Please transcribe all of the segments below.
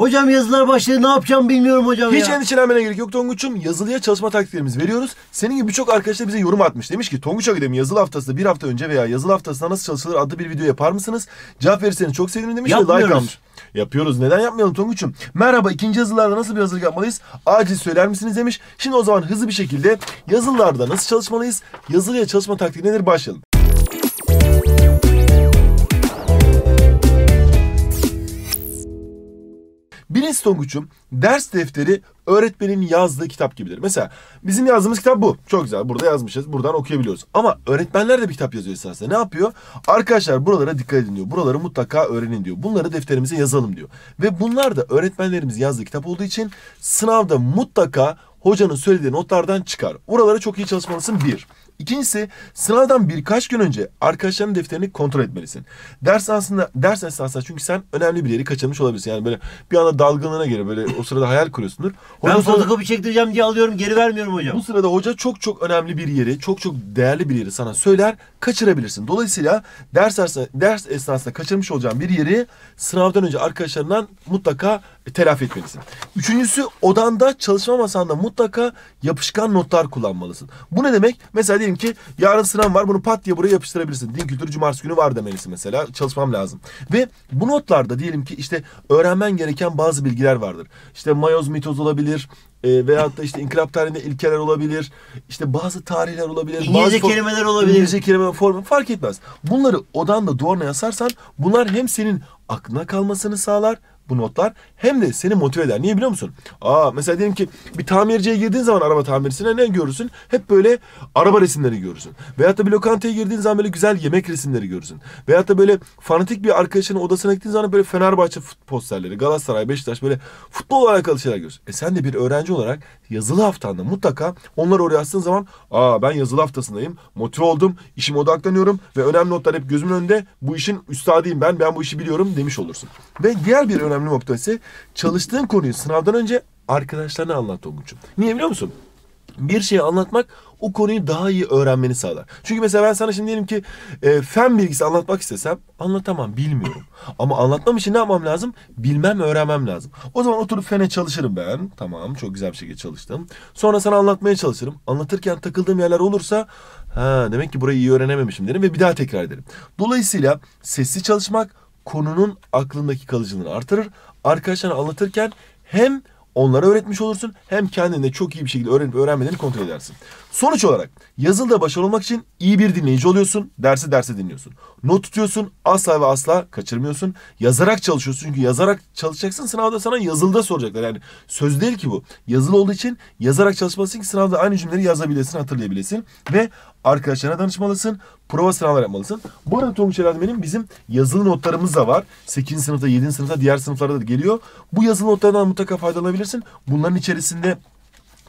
Hocam yazılar başladı, ne yapacağım bilmiyorum hocam ya. Hiç endişelenmene gerek yok Tonguç'um. Yazılıya çalışma taktiklerimizi veriyoruz. Senin gibi birçok arkadaş da bize yorum atmış. Demiş ki Tonguç Akademi yazılı haftası bir hafta önce veya yazılı haftasına nasıl çalışılır adlı bir video yapar mısınız? Cevap verirseniz çok sevinirim demiş. Yapmıyoruz. Like almış. Yapıyoruz. Neden yapmayalım Tonguç'um? Merhaba, ikinci yazılarda nasıl bir hazırlık yapmalıyız? Acil söyler misiniz demiş. Şimdi o zaman hızlı bir şekilde yazılılarda nasıl çalışmalıyız? Yazılıya çalışma taktiği nedir? Başlayalım. Birincisi Tonguç'um, ders defteri öğretmenin yazdığı kitap gibidir. Mesela bizim yazdığımız kitap bu. Çok güzel, burada yazmışız. Buradan okuyabiliyoruz. Ama öğretmenler de bir kitap yazıyor esasında. Ne yapıyor? Arkadaşlar buralara dikkat edin diyor. Buraları mutlaka öğrenin diyor. Bunları defterimize yazalım diyor. Ve bunlar da öğretmenlerimiz yazdığı kitap olduğu için sınavda mutlaka hocanın söylediği notlardan çıkar. Oralara çok iyi çalışmalısın bir. İkincisi, sınavdan birkaç gün önce arkadaşların defterini kontrol etmelisin. Ders esnasında çünkü sen önemli bir yeri kaçırmış olabilirsin. Yani böyle bir anda dalgınlığına göre böyle o sırada hayal kuruyorsundur. Ben fotokopi çektireceğim diye alıyorum, geri vermiyorum hocam. Bu sırada hoca çok önemli bir yeri, çok değerli bir yeri sana söyler, kaçırabilirsin. Dolayısıyla ders esnasında kaçırmış olacağın bir yeri sınavdan önce arkadaşlarından mutlaka telafi etmelisin. Üçüncüsü, odanda çalışma masanda mutlaka yapışkan notlar kullanmalısın. Bu ne demek? Mesela diyelim ki yarın sınav var, bunu pat diye buraya yapıştırabilirsin. Din kültürü cumartesi günü var demelisin mesela, çalışmam lazım. Ve bu notlarda diyelim ki işte öğrenmen gereken bazı bilgiler vardır. İşte mayoz mitoz olabilir. Veyahut da işte inkılap tarihinde ilkeler olabilir, işte bazı tarihler olabilir, İngilizce kelimeler olabilir, İngilizce kelime formu fark etmez. Bunları odanda duvarına yasarsan bunlar hem senin aklına kalmasını sağlar bu notlar, hem de seni motive eder. Niye biliyor musun? Mesela diyelim ki bir tamirciye girdiğin zaman araba tamircisine ne görürsün? Hep böyle araba resimleri görürsün. Veyahut da bir lokantaya girdiğin zaman böyle güzel yemek resimleri görürsün. Veyahut da böyle fanatik bir arkadaşının odasına gittiğin zaman böyle Fenerbahçe posterleri, Galatasaray, Beşiktaş, böyle futbolla alakalı şeyler görürsün. Sen de bir öğrenci olarak yazılı haftanda mutlaka onları oraya astığın zaman ben yazılı haftasındayım, motive oldum, işime odaklanıyorum ve önemli notlar hep gözümün önünde, bu işin üstadıyım ben bu işi biliyorum demiş olursun. Ve diğer bir önemli nokta ise çalıştığın konuyu sınavdan önce arkadaşlarına anlat Tonguç'um. Niye biliyor musun? Bir şeyi anlatmak o konuyu daha iyi öğrenmeni sağlar. Çünkü mesela ben sana şimdi diyelim ki fen bilgisi anlatmak istesem anlatamam, bilmiyorum. Ama anlatmam için ne yapmam lazım? Bilmem, öğrenmem lazım. O zaman oturup fene çalışırım ben. Tamam, çok güzel bir şekilde çalıştım. Sonra sana anlatmaya çalışırım. Anlatırken takıldığım yerler olursa demek ki burayı iyi öğrenememişim derim ve bir daha tekrar ederim. Dolayısıyla sesli çalışmak konunun aklındaki kalıcılığını artırır. Arkadaşlarına anlatırken hem onlara öğretmiş olursun, hem kendinde çok iyi bir şekilde öğrenip öğrenmelerini kontrol edersin. Sonuç olarak yazılıda başarılı olmak için iyi bir dinleyici oluyorsun. Derse dinliyorsun. Not tutuyorsun. Asla ve asla kaçırmıyorsun. Yazarak çalışıyorsun. Çünkü yazarak çalışacaksın. Sınavda sana yazılıda soracaklar. Yani söz değil ki bu. Yazılı olduğu için yazarak çalışmalısın ki sınavda aynı cümleleri yazabilesin, hatırlayabilesin. Ve arkadaşlarına danışmalısın. Prova sınavlar yapmalısın. Bu arada Tonguç Akademi'nin bizim yazılı notlarımız da var. 8. sınıfta, 7. sınıfta, diğer sınıflarda da geliyor. Bu yazılı notlardan mutlaka faydalanabilirsin. Bunların içerisinde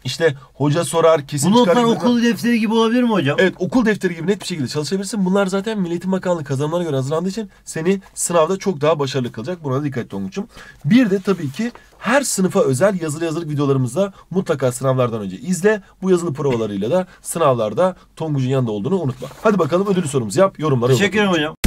İşte hoca sorar, kesin çıkar. Bu notlar okul defteri gibi olabilir mi hocam? Evet, okul defteri gibi net bir şekilde çalışabilirsin. Bunlar zaten Milli Eğitim Bakanlığı kazanımlarına göre hazırlandığı için seni sınavda çok daha başarılı kılacak. Buna da dikkat et Tonguç'um. Bir de tabii ki her sınıfa özel yazılı videolarımızda mutlaka sınavlardan önce izle. Bu yazılı provalarıyla da sınavlarda Tonguç'un yanında olduğunu unutma. Hadi bakalım, ödülü sorumuzu yap, yorumlara. Teşekkür ederim hocam.